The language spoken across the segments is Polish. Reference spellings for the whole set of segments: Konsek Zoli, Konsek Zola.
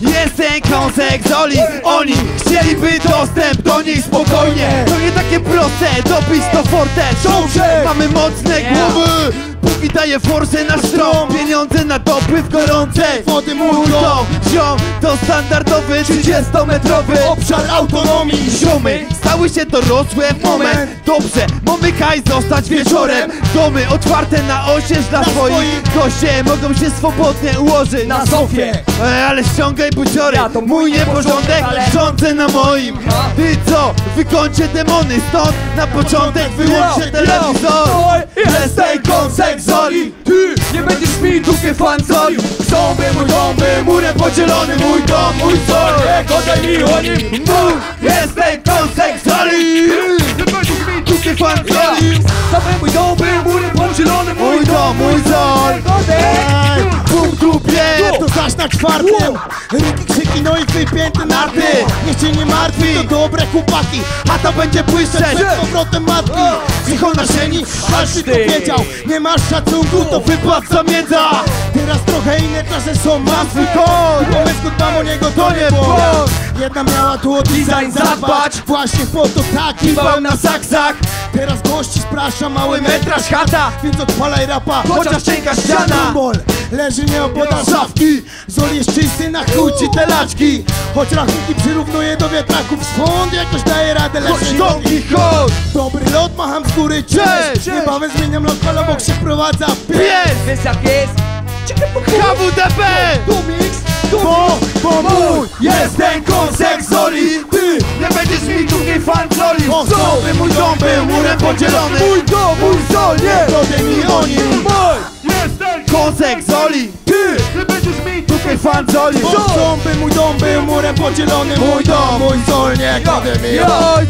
Jestem Konsek Zoli. Oni chcieliby dostęp do nich spokojnie. To nie takie proste, dobić to forte. Ciąże, mamy mocne głowy. Póki daje forsę na stron. Pieniądze na dopływ gorącej wody murką. Ziom to standardowy 30-metrowy obszar autonomii. Ziomy stały się dorosłe, moment. Dobrze, momykaj zostać wieczorem. Domy otwarte na oścież dla swoich goście. Mogą się swobodnie ułożyć na sofie. Ale ściągaj buciory, ja to mój nieporządek, rządzę na moim. Ty co? Wykończę demony stąd. Na początek wyłączę telewizor. Jestem Konsek Zoli. Ty nie będziesz mi dupie fanzolił. Chcą by mój dom, by murem podzielony. Mój dom, mój sol, nie godaj mi o nim. Mów, jestem Konsek Zoli. Nie będziesz mi dupie fanzolił. Chcą by mój dom, by murem podzielony. Mój dom, mój sol. To zaś na czwartym ryki, krzyki, no i wypięte narty. Niech cię nie martwi, to dobre chłopaki. A to będzie błyszczeć przed powrotem matki. Cicho na szeni, aż ty to wiedział. Nie masz szacunku, to wypłat zamiedza. Teraz trochę inne czasy są, mam swój koń. Pomysł mam o niego, to nie błąd. Jedna miała tu o design zadbać. Właśnie po to tak kiwałem na saksak. Teraz gości sprasza, mały metraż chata. Więc odpalaj rapa, chociaż cienka ściana. Leży nieopodal szafki. Zoli jest czysty, na chuj ci te laczki. Choć rachunki przyrównuje do wiatraków. Skąd jakoś daje radę, lecz gąbki chodź. Dobry lot macham z góry, cześć. Niebawem zmieniam lot, ale bok się wprowadza pies. Więc jak jest, ciekawe po KWDP. Tu mix, tu mix. Bo mój jest ten Konsek Zoli. Ty nie będziesz mi drugiej fan Zoli. Zoli, mój dom był murem podzielony. Mój dom, mój Zoli, nie mi oni. Konsek Zoli. Ty nie będziesz mi tutaj fan Zoli. By mój dom był murem podzielony. Mój dom, mój Zol, nie kładę mi.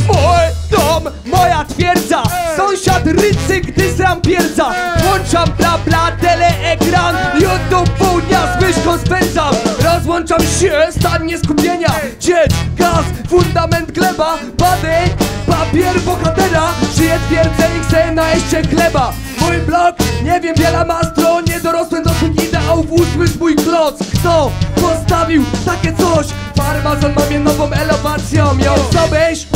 Mój dom, moja twierdza. Sąsiad rycy, gdy zram pierdza. Włączam bla bla teleekran i od do południa z myszką spędzam. Rozłączam się, stan nieskupienia. Dzieć, gaz, fundament, gleba. Bady, papier, bohatera. Żyję twierdzę i chcę najeść się chleba. Mój blog, nie wiem, wiele ma stron. Nie dorosłem do tych ideałów, usłysz mój kloc. Kto postawił takie coś? Farmazon ma mnie nową elewacją. Ją zdobyś,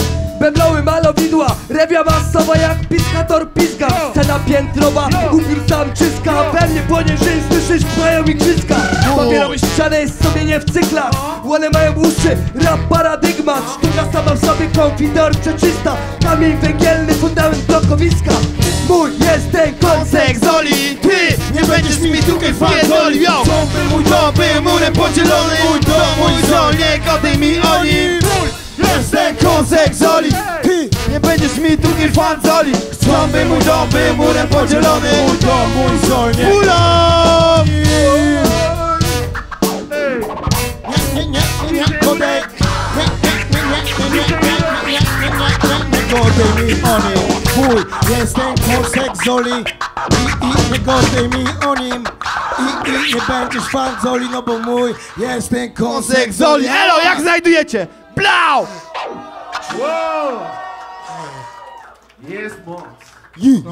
bębloły malowidła. Rewia masowa jak piskator piska. Scena piętrowa, ubiór tam czyska. We mnie płonie żyj, słyszysz, krwają igrzyska. Papierowe ściany jest sobie nie w cyklach. Łone mają uszy, rap paradygmat. Sztuka sama w sobie, konfitor przeczysta. Kamień węgielny, fundament blokowiska. Mój jest ten Konsek Zoli. Ty nie będziesz mi tutaj fantoli. Ząby mój dom był murem podzielony. Mój dom, mój Zol, nie godaj mi o nim. Jestem Konsek Zoli. Ty nie będziesz mi tu Irfan Zoli. Chcą by mój dom był murem podzielony. Mój dom, mój Zol, nie. Nie mi o nim. Mój jestem Konsek Zoli. I nie godaj mi o nim. I nie będziesz fan Zoli, no bo mój jestem Konsek Zoli. Elo, jak znajdujecie? Blau! Wow! Jest moc!